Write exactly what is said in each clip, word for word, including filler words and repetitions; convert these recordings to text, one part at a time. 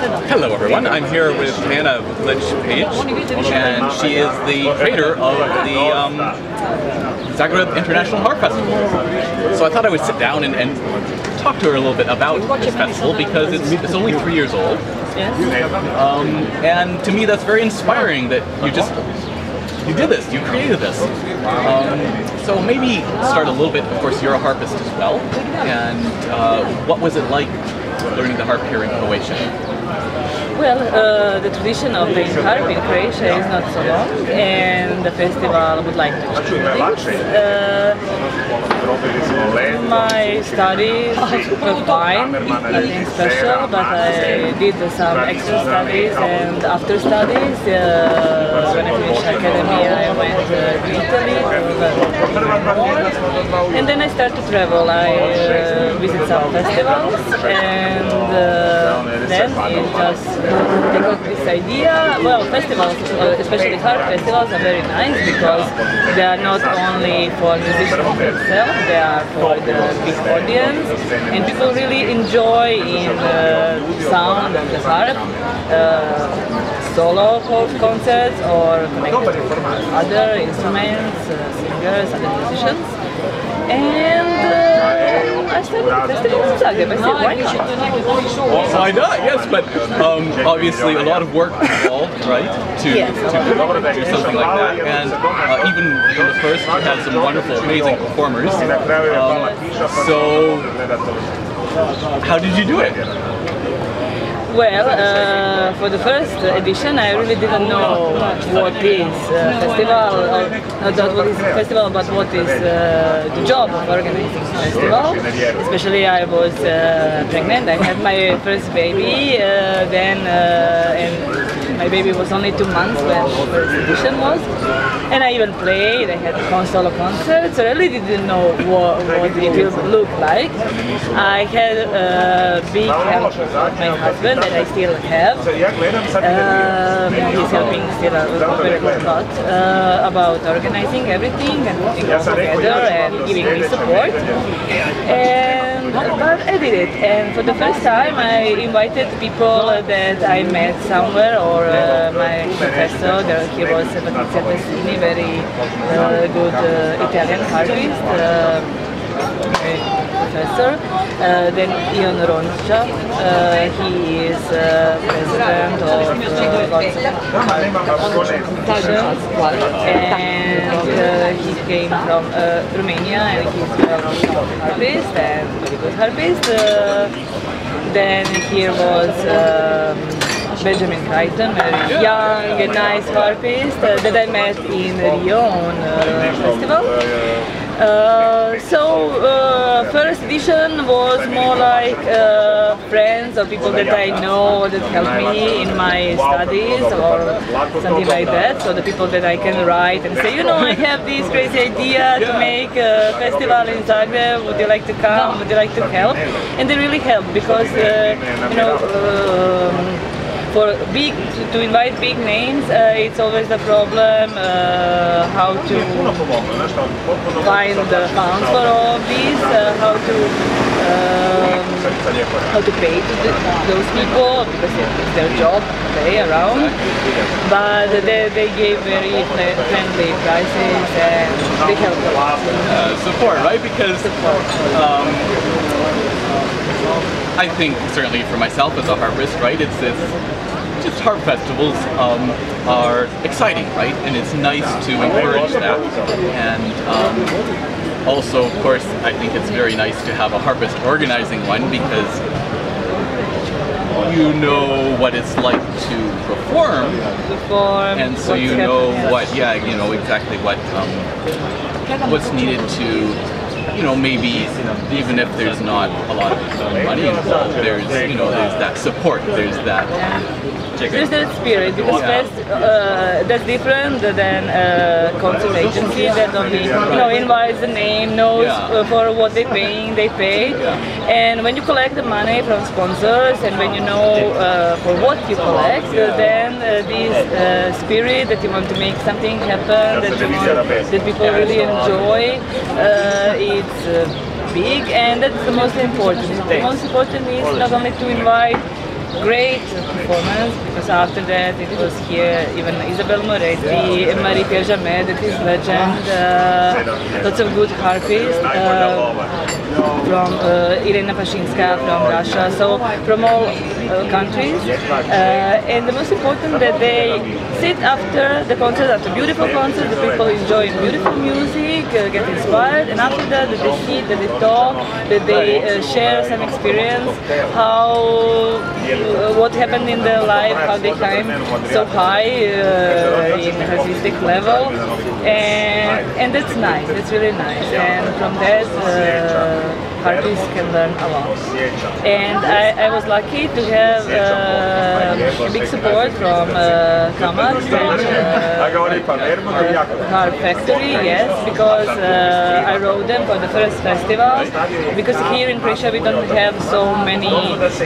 Hello everyone, I'm here with Tajana Vukelić Peić, and she is the creator of the um, Zagreb International Harp Festival. So I thought I would sit down and, and talk to her a little bit about this festival, because it's, it's only three years old. Um, and to me that's very inspiring that you just, you did this, you created this. Um, so maybe start a little bit, of course you're a harpist as well, and uh, what was it like learning the harp here in Croatia? Well, uh, the tradition of the harp in Croatia is not so long, and the festival would like to change things. Uh, my studies were fine, nothing special, but I did some extra studies and after studies. Uh, when I finished academy, I went uh, to Italy, uh, and then I started to travel. I uh, visit some festivals, and uh, then it just I got this idea. Well, festivals, uh, especially harp festivals, are very nice because they are not only for musicians themselves, they are for the big audience, and people really enjoy in the uh, sound of the harp, uh, solo concerts or connected with other instruments, uh, singers, other musicians. And uh, I said, why not? Yes, but um, obviously a lot of work involved, right? To, yes. to, to do something like that. And uh, even in the first, we had some wonderful, amazing performers. Um, so, how did you do it? Well, uh, for the first edition, I really didn't know what is uh, festival, uh, not what is festival, but what is uh, the job of organizing festival. Especially, I was uh, pregnant. I had my first baby. Uh, then, uh, and my baby was only two months when the first edition was. And I even played. I had a solo concert. So I really didn't know what, what it will look like. I had a uh, big help from my husband. That I still have. Um, he's helping still a lot uh, about organizing everything and putting it all together and giving me support. And but I did it, and for the first time I invited people that I met somewhere, or uh, my professor. There he was Patrizia Passini, very uh, good uh, Italian harpist. Uh, Professor, uh, then Ion Ronca, uh, he is uh, president of uh, and uh, he came from uh, Romania, and he's a harpist and very good harpist. Uh, then here was um, Benjamin Kuyton, very young and nice harpist uh, that I met in Rio on uh, festival. Uh, so uh, first edition was more like uh, friends or people that I know that help me in my studies or something like that. So the people that I can write and say, you know, I have this crazy idea to make a festival in Zagreb. Would you like to come? Would you like to help? And they really help because uh, you know. Um, For big to invite big names, uh, it's always the problem uh, how to find the funds for all of these, uh, how to um, how to pay to the, those people because it's their job to pay around. But they, they gave very friendly prices and they help a lot. Uh, support, right? Because. Support. Um, I think certainly for myself as a harpist, right, it's, it's just harp festivals um, are exciting, right, and it's nice to encourage that. And um, also, of course, I think it's very nice to have a harpist organizing one, because you know what it's like to perform, perform and so you know what, yeah, you know exactly what um, what's needed to. You know, maybe even if there's not a lot of money involved, there's, you know, there's that support, there's that chicken. There's that spirit, because yeah. that's, uh, that's different than a uh, concert agency that only, you know, invites the name, knows yeah. for what they're paying, they pay. Yeah. And when you collect the money from sponsors, and when you know uh, for what you collect, uh, then uh, this uh, spirit that you want to make something happen, that, you want, that people really enjoy, uh, it's uh, big, and that's the most important. The most important is not only to invite great performance, because after that it was here even Isabel Moretti, Marie-Pierre Jamet, that is legend, uh, lots of good harpists, uh, from uh, Irena Pashinska from Russia, so from all uh, countries. Uh, and the most important that they sit after the concert, after beautiful concert, the people enjoy beautiful music, uh, get inspired, and after that, that they sit, that they talk, that they uh, share some experience, how Uh, what happened in their life, how they climb so high uh, in artistic level, and and that's nice, that's really nice, and from that uh, artists can learn a lot. And I, I was lucky to have uh, big support from uh, Kamaz and uh, Harp Factory, yes, because uh, I wrote them for the first festival, because here in Croatia we don't have so many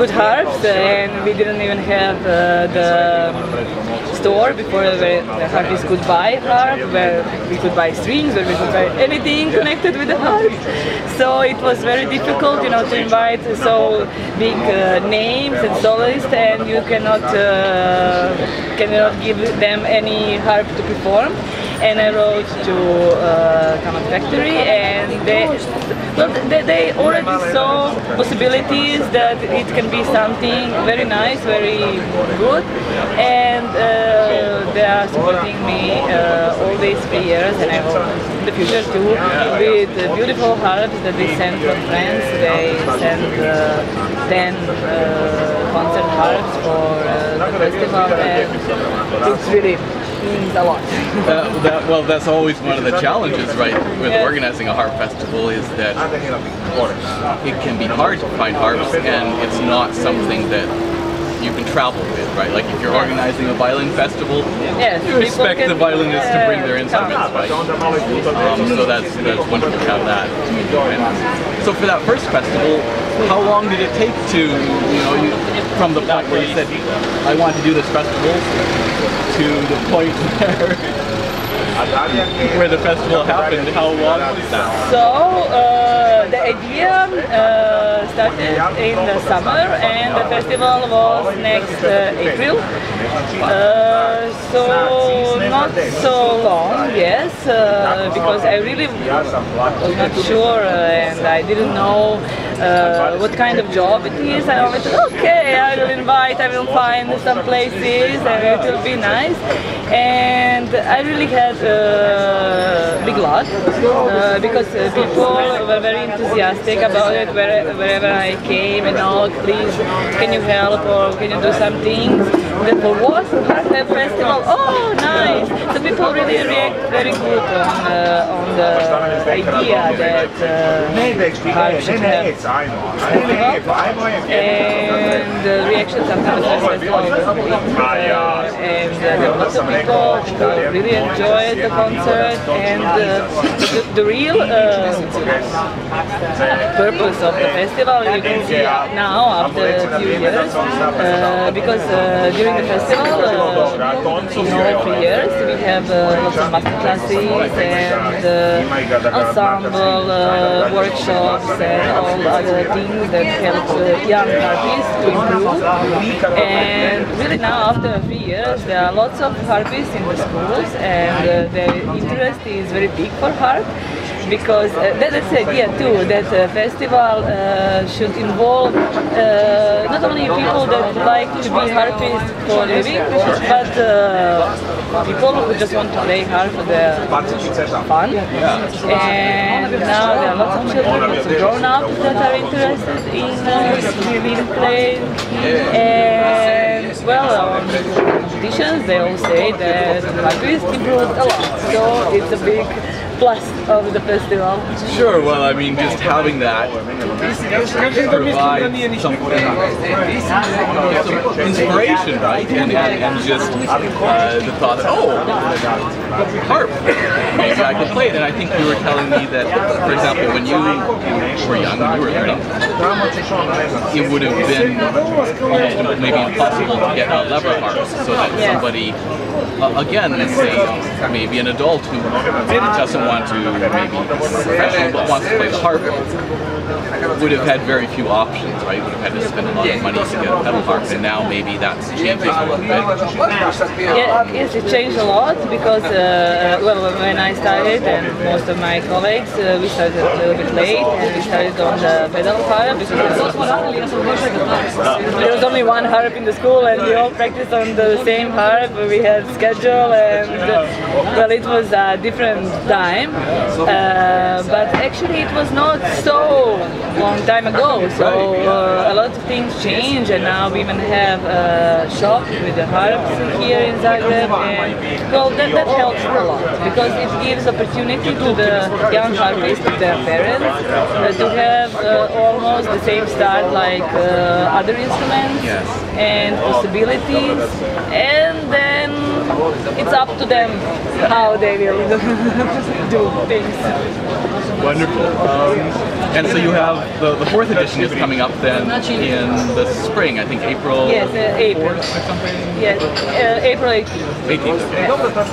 good harps, and we didn't even have uh, the store before where the harpists could buy harp, where we could buy strings, where we could buy anything connected with the harp. So it was very difficult, you know, to invite so big uh, names and soloists, and you cannot uh, cannot give them any harp to perform. And I wrote to uh, Harp Factory, and they, well, they, they already saw possibilities that it can be something very nice, very good, and uh, they are supporting me uh, all these three years, and I hope the future too, with uh, beautiful harps that they send from France. They send uh, ten uh, concert harps for uh, the festival, and it really means a lot. uh, that, well, that's always one of the challenges, right, with yeah. organizing a harp festival, is that it can be hard to find harps, and it's not something that you can travel with, right? Like if you're organizing a violin festival, yes, you expect the violinists uh, to bring their instruments, right? Um, so that's, that's wonderful to have that. And so for that first festival, how long did it take to, you know, you, from the point where you said, I want to do this festival, to the point where, where the festival happened, how long was that? So, uh, the idea, uh, started in the summer, and the festival was next uh, April, uh, so not so long, yes, uh, because I really was not sure, uh, and I didn't know uh, what kind of job it is. I always said, okay, I will invite, I will find some places, and it will be nice. And I really had uh, big luck, uh, because uh, people were very enthusiastic about it, where, where Whenever I came and all, please, can you help, or can you do some things? Then for what? The festival? Oh, nice! So people really react very good on, uh, on the idea that uh, harp should have festival. And the uh, reaction sometimes was positive. Uh, and uh, there were lots of people who really enjoyed the concert, and uh, the, the real uh, purpose of the festival. Festival you can see now after a few years, uh, because uh, during the festival, uh, in all three years, we have uh, lots of master classes and uh, ensemble uh, workshops and all other things that help uh, young harpists to improve. And really now, after three years, there are lots of harpists in the schools, and uh, their interest is very big for harp. Because uh, that's the idea too, that uh, festival uh, should involve uh, not only people that like to be harpists for living, but uh, people who just want to play harp for their fun. And now there are lots of children, lots of grown-ups that are interested in uh, in playing. And well, on competitions they all say that harpists improved a lot, so it's a big plus of the festival. Sure, well, I mean, just having that provides some inspiration, right? And, and, and just uh, the thought that, oh, harp, maybe I can play it. And I think you were telling me that, for example, when you were young, when you were learning, it would have been uh, maybe impossible to get a lever harp, so that somebody, uh, again, let's say, maybe an adult who doesn't want to maybe be professional but wants to play the harp would have had very few options, right? Would have had to spend a lot of money to get a pedal harp, and now maybe that's changing a little bit. Yeah, yes, it changed a lot because, uh, well, when I started and most of my colleagues, uh, we started a little bit late and we started on the pedal harp because there was only one harp in the school and we all practiced on the same harp. We had schedule and, well, it was a different time, uh, but actually it was not so long time ago, so uh, a lot of things change, and now we even have a shop with the harps here in Zagreb, and well, that, that helps a lot because it gives opportunity to the young harpists, to their parents, uh, to have uh, almost the same start like uh, other instruments and possibilities, and then it's up to them how they will do things. Wonderful. Um, and so you have the, the fourth edition is coming up then in the spring, I think April. Yes, uh, April. Or something. Yes, uh, April eighteenth. eighteenth. Okay.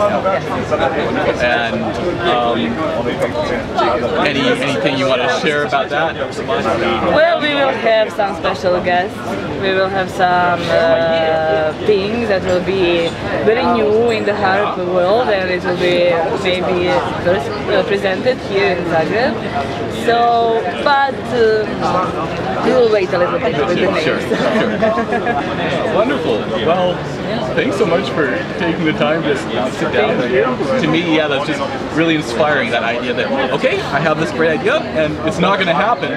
Yeah. And um, any anything you want to share about that? Well, we will have some special guests. We will have some uh, things that will be very new in the harp world, and it will be maybe first uh, presented here in Zagreb. So, but uh, we'll wait a little bit with the names. Sure, sure. Wonderful. Well, thanks so much for taking the time to sit down. To me, yeah, that's just really inspiring, that idea that, okay, I have this great idea, and it's not going to happen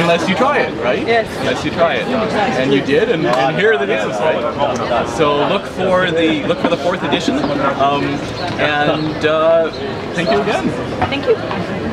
unless you try it, right? Yes. Unless you try it. And you did, and, and here it is, right? So look for the, look for the fourth edition, um, and uh, thank you again. Thank you.